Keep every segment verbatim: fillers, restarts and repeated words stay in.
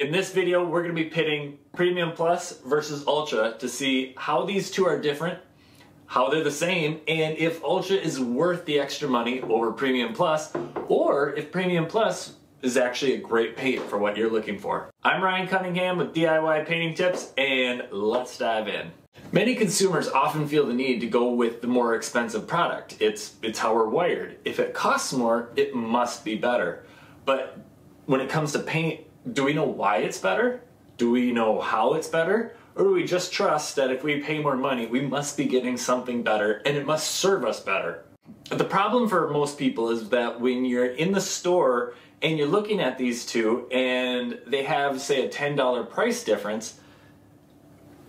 In this video, we're going to be pitting Premium Plus versus Ultra to see how these two are different, how they're the same, and if Ultra is worth the extra money over Premium Plus, or if Premium Plus is actually a great paint for what you're looking for. I'm Ryan Cunningham with D I Y Painting Tips, and let's dive in. Many consumers often feel the need to go with the more expensive product. It's, it's how we're wired. If it costs more, it must be better. But when it comes to paint, do we know why it's better? Do we know how it's better? Or do we just trust that if we pay more money, we must be getting something better and it must serve us better? The problem for most people is that when you're in the store and you're looking at these two and they have, say, a ten dollar price difference,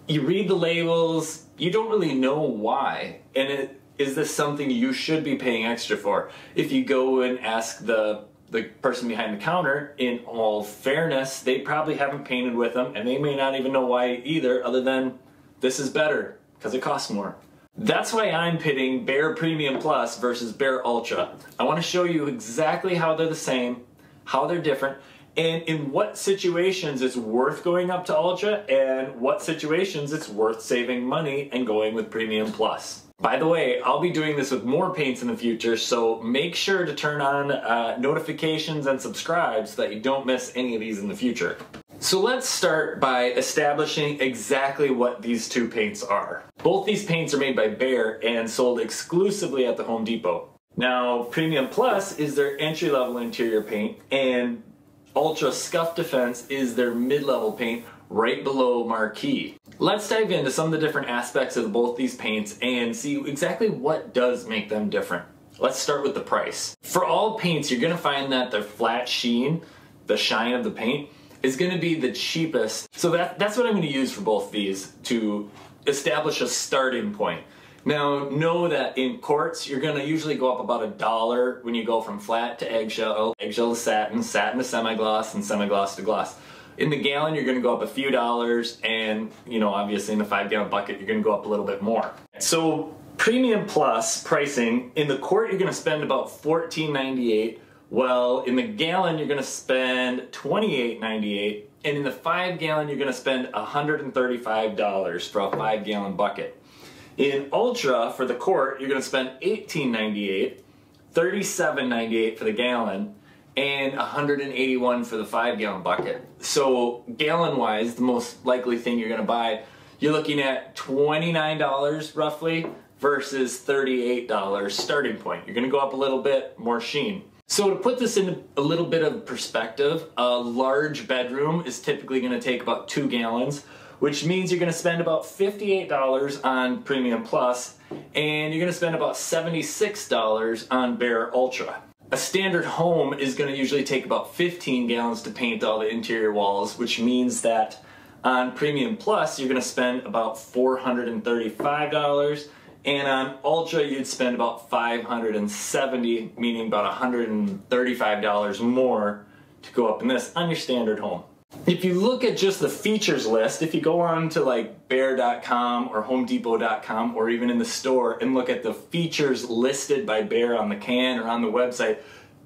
you read the labels, you don't really know why. And it, is this something you should be paying extra for? If you go and ask the the person behind the counter, in all fairness, they probably haven't painted with them and they may not even know why either, other than this is better because it costs more. That's why I'm pitting Behr Premium Plus versus Behr Ultra. I want to show you exactly how they're the same, how they're different, and in what situations it's worth going up to Ultra and what situations it's worth saving money and going with Premium Plus. By the way, I'll be doing this with more paints in the future, so make sure to turn on uh, notifications and subscribe so that you don't miss any of these in the future. So let's start by establishing exactly what these two paints are. Both these paints are made by Behr and sold exclusively at the Home Depot. Now, Premium Plus is their entry-level interior paint, and Ultra Scuff Defense is their mid-level paint, right below Marquee. Let's dive into some of the different aspects of both these paints and see exactly what does make them different. Let's start with the price. For all paints, you're gonna find that the flat sheen, the shine of the paint, is gonna be the cheapest. So that, that's what I'm gonna use for both these to establish a starting point. Now, know that in quartz, you're gonna usually go up about a dollar when you go from flat to eggshell, eggshell to satin, satin to semi-gloss, and semi-gloss to gloss. In the gallon, you're gonna go up a few dollars, and you know, obviously in the five gallon bucket, you're gonna go up a little bit more. So Premium Plus pricing, in the quart, you're gonna spend about fourteen ninety-eight, while in the gallon, you're gonna spend twenty-eight ninety-eight, and in the five gallon, you're gonna spend one hundred thirty-five dollars for a five gallon bucket. In Ultra, for the quart, you're gonna spend eighteen ninety-eight, thirty-seven ninety-eight for the gallon, and one hundred eighty-one for the five gallon bucket. So gallon wise, the most likely thing you're gonna buy, you're looking at twenty-nine dollars roughly versus thirty-eight dollars starting point. You're gonna go up a little bit more sheen. So to put this in a little bit of perspective, a large bedroom is typically gonna take about two gallons, which means you're gonna spend about fifty-eight dollars on Premium Plus, and you're gonna spend about seventy-six dollars on Behr Ultra. A standard home is going to usually take about fifteen gallons to paint all the interior walls, which means that on Premium Plus, you're going to spend about four hundred thirty-five dollars, and on Ultra, you'd spend about five hundred seventy dollars, meaning about one hundred thirty-five dollars more to go up in this on your standard home. If you look at just the features list, if you go on to like Behr dot com or Home Depot dot com or even in the store and look at the features listed by Behr on the can or on the website,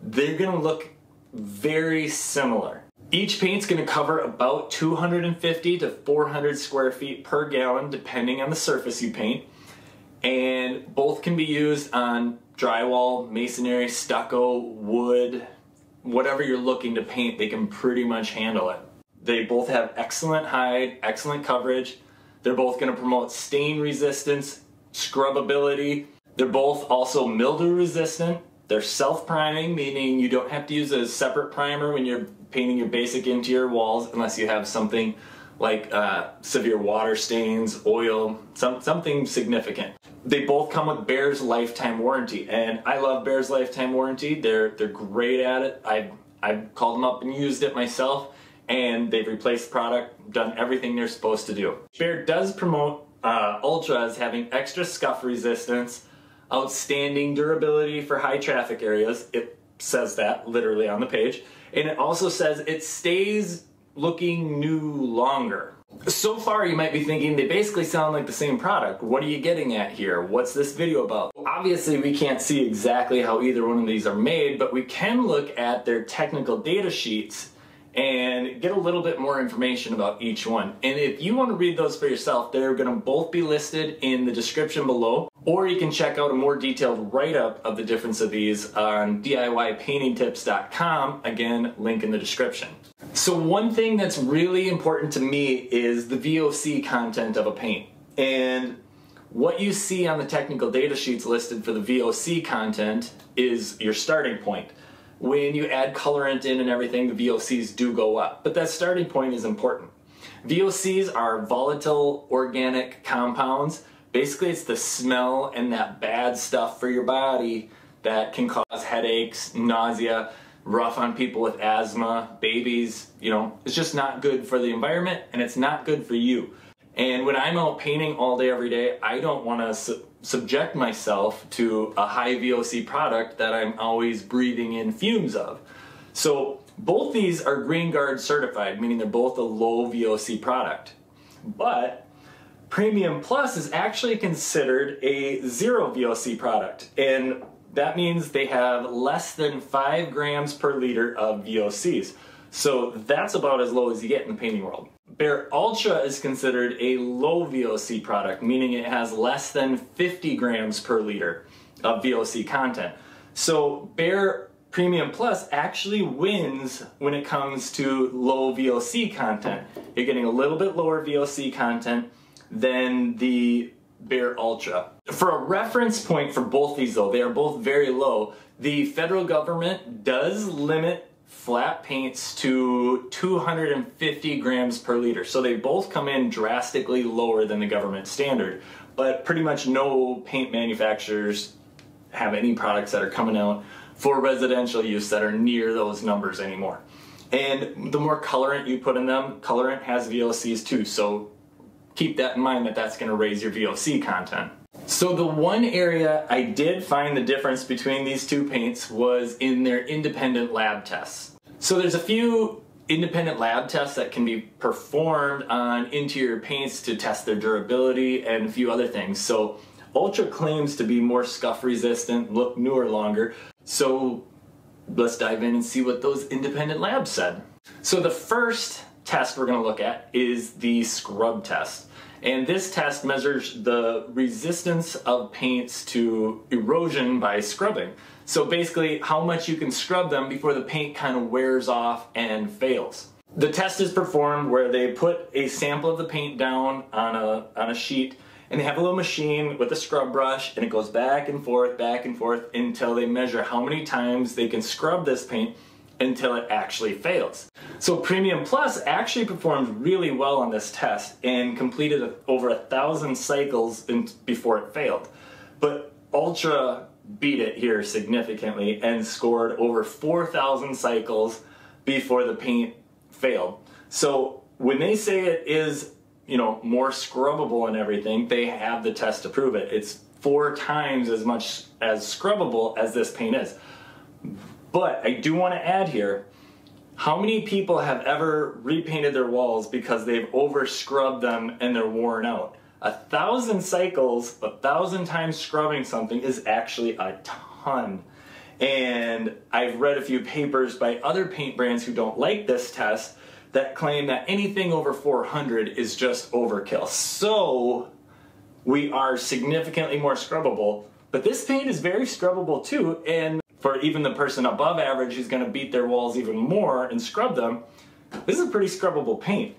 they're going to look very similar. Each paint's going to cover about two hundred fifty to four hundred square feet per gallon depending on the surface you paint, and both can be used on drywall, masonry, stucco, wood, whatever you're looking to paint, they can pretty much handle it. They both have excellent hide, excellent coverage. They're both going to promote stain resistance, scrubbability. They're both also mildew resistant. They're self-priming, meaning you don't have to use a separate primer when you're painting your basic interior walls unless you have something like uh, severe water stains, oil, some, something significant. They both come with Behr's lifetime warranty, and I love Behr's lifetime warranty. They're they're great at it. I've, I've called them up and used it myself, and they've replaced product, done everything they're supposed to do. Behr does promote uh, Ultra as having extra scuff resistance, outstanding durability for high traffic areas. It says that literally on the page, and it also says it stays looking new longer. So far you might be thinking they basically sound like the same product. What are you getting at here? What's this video about? Obviously we can't see exactly how either one of these are made, but we can look at their technical data sheets and get a little bit more information about each one. And if you want to read those for yourself, they're going to both be listed in the description below, or you can check out a more detailed write-up of the difference of these on D I Y painting tips dot com. Again, link in the description. So one thing that's really important to me is the V O C content of a paint. And what you see on the technical data sheets listed for the V O C content is your starting point. When you add colorant in and everything, the V O Cs do go up, but that starting point is important. V O Cs are volatile organic compounds. Basically, it's the smell and that bad stuff for your body that can cause headaches, nausea, rough on people with asthma, babies. You know, it's just not good for the environment, and it's not good for you. And when I'm out painting all day, every day, I don't want to su subject myself to a high V O C product that I'm always breathing in fumes of. So both these are Green Guard certified, meaning they're both a low V O C product. But Premium Plus is actually considered a zero V O C product, and that means they have less than five grams per liter of V O Cs. So that's about as low as you get in the painting world. Behr Ultra is considered a low V O C product, meaning it has less than fifty grams per liter of V O C content. So Behr Premium Plus actually wins when it comes to low V O C content. You're getting a little bit lower V O C content than the Behr Ultra. For a reference point for both these though, they are both very low. The federal government does limit flat paints to two hundred fifty grams per liter. So they both come in drastically lower than the government standard, but pretty much no paint manufacturers have any products that are coming out for residential use that are near those numbers anymore. And the more colorant you put in them, colorant has V O Cs too, so keep that in mind that that's going to raise your V O C content. So the one area I did find the difference between these two paints was in their independent lab tests. So there's a few independent lab tests that can be performed on interior paints to test their durability and a few other things. So Ultra claims to be more scuff resistant, look newer longer. So let's dive in and see what those independent labs said. So the first test we're going to look at is the scrub test. And this test measures the resistance of paints to erosion by scrubbing. So basically how much you can scrub them before the paint kind of wears off and fails. The test is performed where they put a sample of the paint down on a, on a sheet, and they have a little machine with a scrub brush, and it goes back and forth, back and forth until they measure how many times they can scrub this paint until it actually fails. So Premium Plus actually performed really well on this test and completed over a thousand cycles in, before it failed. But Ultra beat it here significantly and scored over four thousand cycles before the paint failed. So when they say it is, you know, more scrubbable and everything, they have the test to prove it. It's four times as much as scrubbable as this paint is. But I do want to add here, how many people have ever repainted their walls because they've over-scrubbed them and they're worn out? A thousand cycles, a thousand times scrubbing something is actually a ton. And I've read a few papers by other paint brands who don't like this test that claim that anything over four hundred is just overkill. So we are significantly more scrubbable, but this paint is very scrubbable too, and for even the person above average who's gonna beat their walls even more and scrub them, this is a pretty scrubbable paint.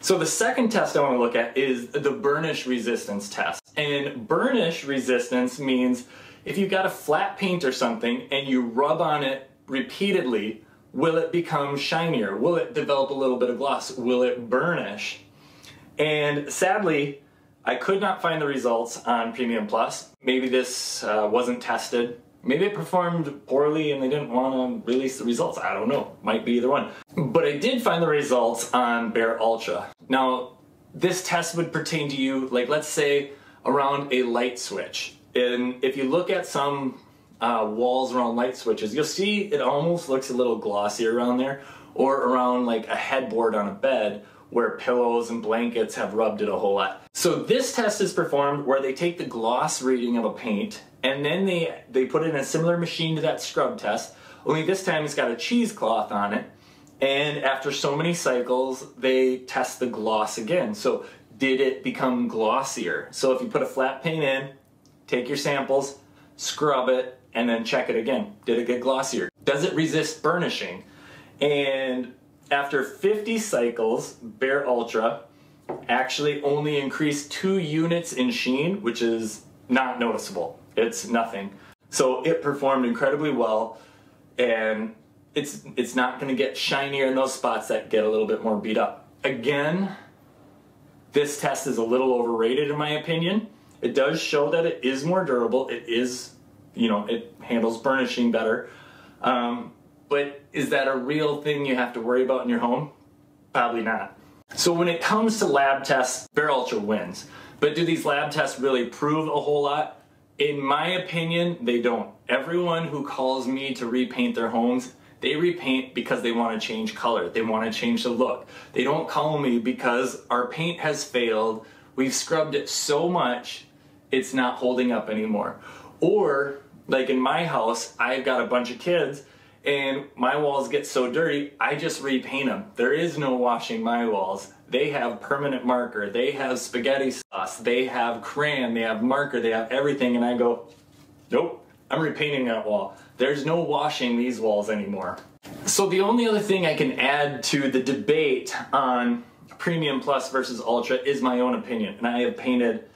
So the second test I wanna look at is the burnish resistance test. And burnish resistance means if you've got a flat paint or something and you rub on it repeatedly, will it become shinier? Will it develop a little bit of gloss? Will it burnish? And sadly, I could not find the results on Premium Plus. Maybe this uh, wasn't tested. Maybe it performed poorly and they didn't want to release the results. I don't know. Might be either one. But I did find the results on Behr Ultra. Now, this test would pertain to you, like let's say around a light switch. And if you look at some uh, walls around light switches, you'll see it almost looks a little glossy around there, or around like a headboard on a bed where pillows and blankets have rubbed it a whole lot. So this test is performed where they take the gloss reading of a paint and then they, they put in a similar machine to that scrub test, only this time it's got a cheesecloth on it, And after so many cycles, they test the gloss again. So did it become glossier? So if you put a flat paint in, take your samples, scrub it, and then check it again. Did it get glossier? Does it resist burnishing? And after fifty cycles, Behr Ultra actually only increased two units in sheen, which is not noticeable. It's nothing. So it performed incredibly well, and it's, it's not gonna get shinier in those spots that get a little bit more beat up. Again, this test is a little overrated in my opinion. It does show that it is more durable. It is, you know, it handles burnishing better. Um, but is that a real thing you have to worry about in your home? Probably not. So when it comes to lab tests, Behr Ultra wins. But do these lab tests really prove a whole lot? In my opinion, they don't. Everyone who calls me to repaint their homes, they repaint because they want to change color. They want to change the look. They don't call me because our paint has failed. We've scrubbed it so much, it's not holding up anymore. Or, like in my house, I've got a bunch of kids and my walls get so dirty, I just repaint them. There is no washing my walls. They have permanent marker, they have spaghetti sauce, they have crayon, they have marker, they have everything, and I go, nope, I'm repainting that wall. There's no washing these walls anymore. So the only other thing I can add to the debate on Premium Plus versus Ultra is my own opinion, and I have painted,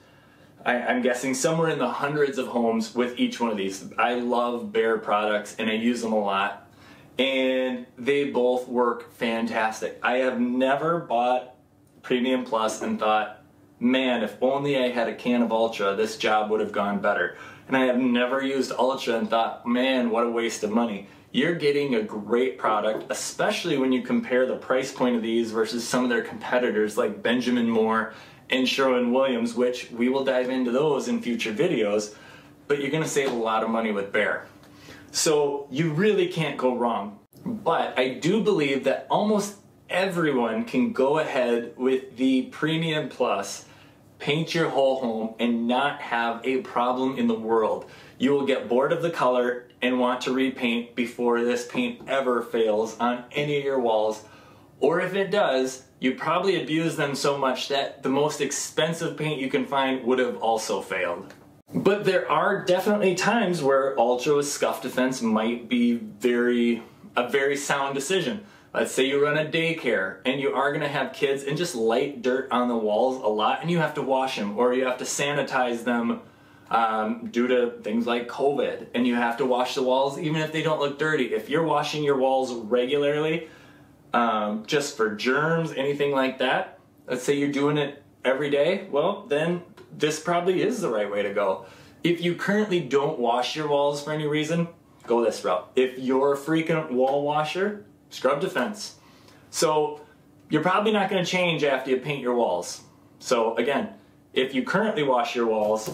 I, I'm guessing somewhere in the hundreds of homes with each one of these. I love Behr products and I use them a lot, and they both work fantastic. I have never bought Premium Plus and thought, man, if only I had a can of Ultra, this job would have gone better. And I have never used Ultra and thought, man, what a waste of money. You're getting a great product, especially when you compare the price point of these versus some of their competitors like Benjamin Moore and Sherwin-Williams, which we will dive into those in future videos, but you're gonna save a lot of money with Behr. So you really can't go wrong. But I do believe that almost everyone can go ahead with the Premium Plus, paint your whole home, and not have a problem in the world. You will get bored of the color and want to repaint before this paint ever fails on any of your walls. Or if it does, you probably abuse them so much that the most expensive paint you can find would have also failed. But there are definitely times where Ultra with Scuff Defense might be very, a very sound decision. Let's say you run a daycare and you are gonna have kids and just light dirt on the walls a lot, and you have to wash them, or you have to sanitize them um, due to things like COVID, and you have to wash the walls even if they don't look dirty. If you're washing your walls regularly, Um, just for germs, anything like that, let's say you're doing it every day, well, then this probably is the right way to go. If you currently don't wash your walls for any reason, go this route. If you're a frequent wall washer, Scuff Defense. So you're probably not going to change after you paint your walls. So again, if you currently wash your walls,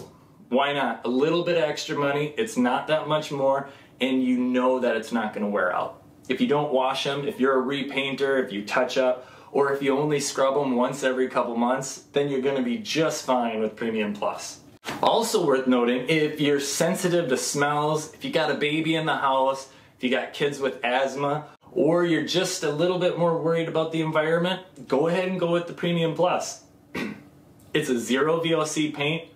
why not? A little bit of extra money, it's not that much more, and you know that it's not going to wear out. If you don't wash them, if you're a repainter, if you touch up, or if you only scrub them once every couple months, then you're gonna be just fine with Premium Plus. Also worth noting, if you're sensitive to smells, if you got a baby in the house, if you got kids with asthma, or you're just a little bit more worried about the environment, go ahead and go with the Premium Plus. It's a zero V O C paint,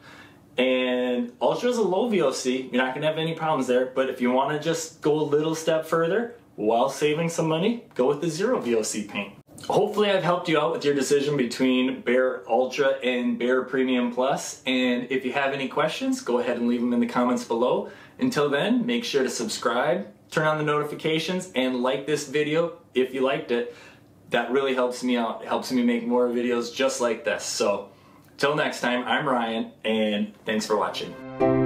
and Ultra is a low V O C. You're not gonna have any problems there, but if you wanna just go a little step further, while saving some money, go with the zero V O C paint. Hopefully I've helped you out with your decision between Behr Ultra and Behr Premium Plus, and if you have any questions, go ahead and leave them in the comments below. Until then, make sure to subscribe, turn on the notifications, and like this video if you liked it. That really helps me out. It helps me make more videos just like this. So, till next time, I'm Ryan, and thanks for watching.